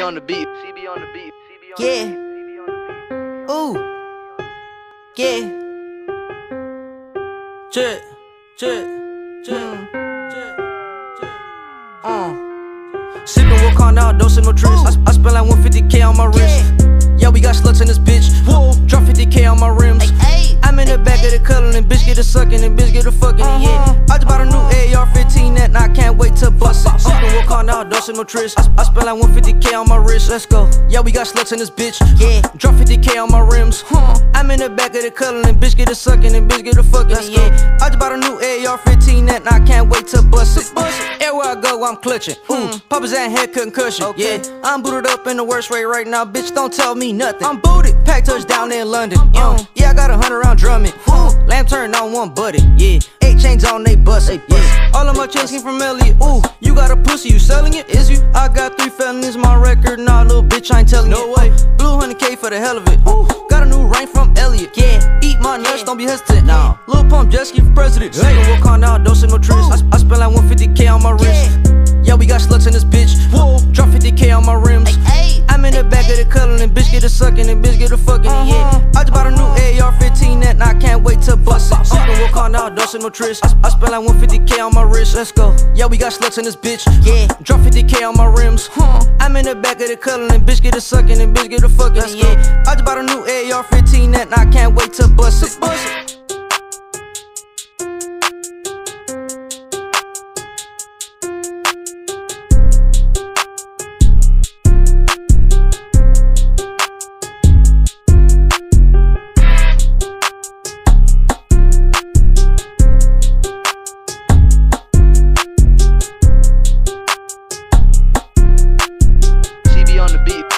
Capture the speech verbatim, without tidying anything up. C B on the beat. C B on the beat. Yeah. Ooh. Yeah. Check. Check. Check. Check. Uh. Sippin' Wakanda, don't sip no trips. I, I spend like one fifty K on my wrist. Yeah, we got sluts in this bitch. Whoa. Drop fifty K on my rims. I'm in the back of the cuddling, and bitch get a sucking, and bitch get a fucking, and yeah. I just bought a new A R fifteen that I can't wait to bust it. Sippin' Wakanda, don't sip no trips. I, I spend like one fifty K on my wrist. Let's go. Yeah, we got sluts in this bitch. Yeah. Drop fifty K on my rims. Huh. I'm in the back of the cuddling, and bitch get a sucking, and bitch get a fucking, and yeah. I just bought a new A R fifteen that I can't wait to bust it. Everywhere I go, I'm clutching. Ooh, Papa's at head concussion. Okay. Yeah. I'm booted up in the worst way right now, bitch. Don't tell me nothing. I'm booted. Pack touchdown in London. Um, yeah, I got a hundred round drumming. Ooh, lamb turned on one butty. Yeah. Eight chains on they bust. Yeah. All of my chains came from Elliot. Ooh, you got a pussy, you selling it? Is you? I got three felonies, my record. Nah, little bitch, I ain't telling no way. Blue one hundred K for the hell of it. Ooh, got a new rank from Elliot. Yeah. Eat my nuts, don't be hesitant. Nah. Lil Pump, jet ski for president. Say no Wakanda, don't say no tricks. I, I spend like one fifty K on my wrist. Yeah, we got sluts in this bitch. Whoa. Drop fifty K on my rims. I'm in the back of the cuddling, and bitch get a sucking, and bitch get a fucking, and yeah. I just bought a new A R fifteen that I can't wait to bust it. Sippin' Wakanda, don't sip no trips. I, I spend like one fifty K on my wrist. Let's go. Yeah, we got sluts in this bitch. Yeah. Drop fifty K on my rims. Huh. I'm in the back of the cuddling, and bitch get a sucking, and bitch get a fucking, and yeah. I just bought a new A R fifteen that I can't wait to bust it. Bust it. On the beat.